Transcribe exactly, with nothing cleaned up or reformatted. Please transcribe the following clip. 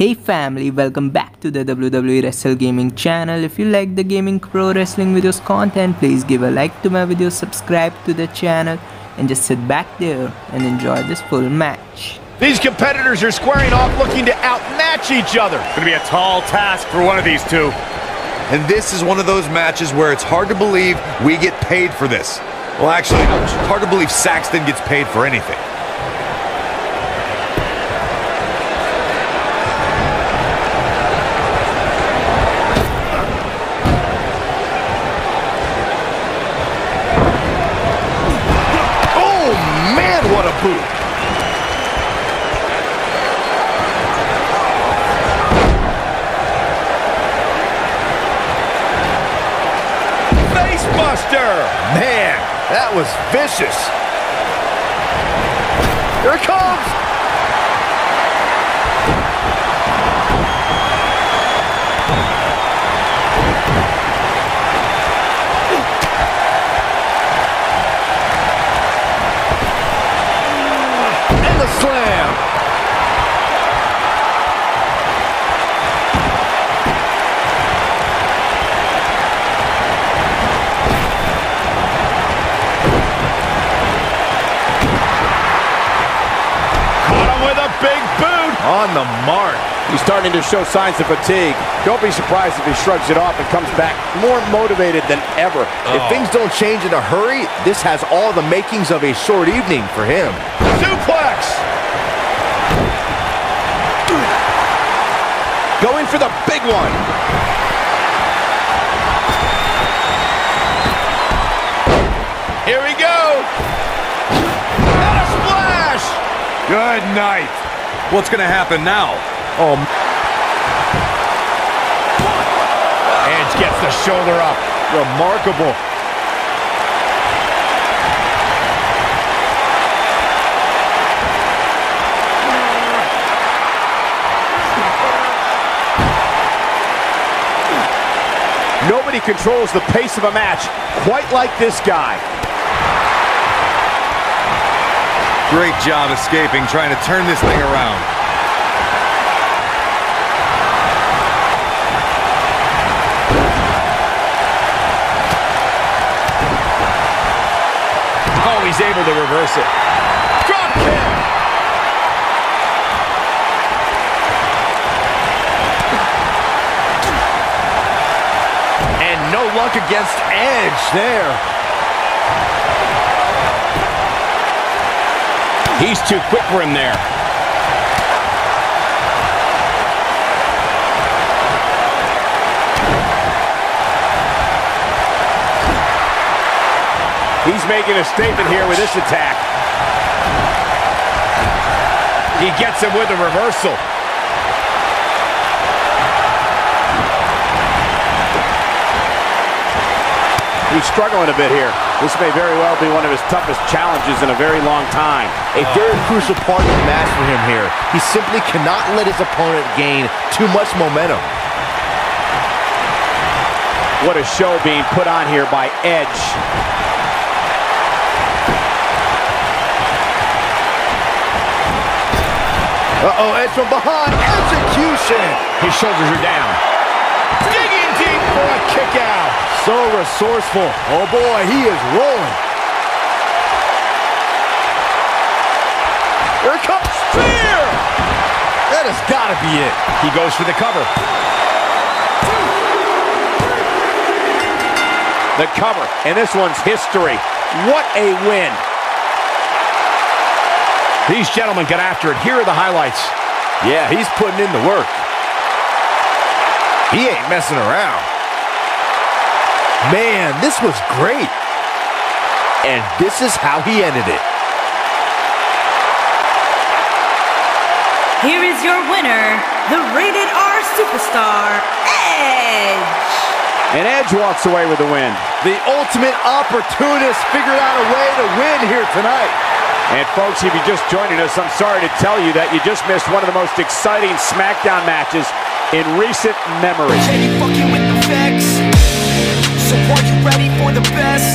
Hey family, welcome back to the W W E Wrestle Gaming channel. If you like the gaming pro wrestling videos content, please give a like to my video, subscribe to the channel, and just sit back there and enjoy this full match. These competitors are squaring off, looking to outmatch each other. It's gonna be a tall task for one of these two. And this is one of those matches where it's hard to believe we get paid for this. Well, actually, it's hard to believe Saxton gets paid for anything. Man, that was vicious. Here it comes. And the slam. On the mark. He's starting to show signs of fatigue. Don't be surprised if he shrugs it off and comes back more motivated than ever. Oh. If things don't change in a hurry, this has all the makings of a short evening for him. Suplex! Going for the big one. Here we go. And a splash! Good night. What's going to happen now? Oh. Edge gets the shoulder up. Remarkable. Nobody controls the pace of a match quite like this guy. Great job escaping, trying to turn this thing around. Oh, he's able to reverse it. Drop kick! And no luck against Edge there. He's too quick for him there. He's making a statement here with this attack. He gets him with a reversal. He's struggling a bit here. This may very well be one of his toughest challenges in a very long time. A very crucial part of the match for him here. He simply cannot let his opponent gain too much momentum. What a show being put on here by Edge. Uh-oh, Edge from behind. Execution! His shoulders are down. For a kick out. So resourceful. Oh boy, he is rolling. Here it comes. Spear! That has got to be it. He goes for the cover. The cover. And this one's history. What a win. These gentlemen get after it. Here are the highlights. Yeah, he's putting in the work. He ain't messing around. Man, this was great. And this is how he ended it. Here is your winner, the Rated R Superstar, Edge. And Edge walks away with the win. The ultimate opportunist figured out a way to win here tonight. And folks, if you just joined us, I'm sorry to tell you that you just missed one of the most exciting SmackDown matches in recent memory. So are you ready for the best?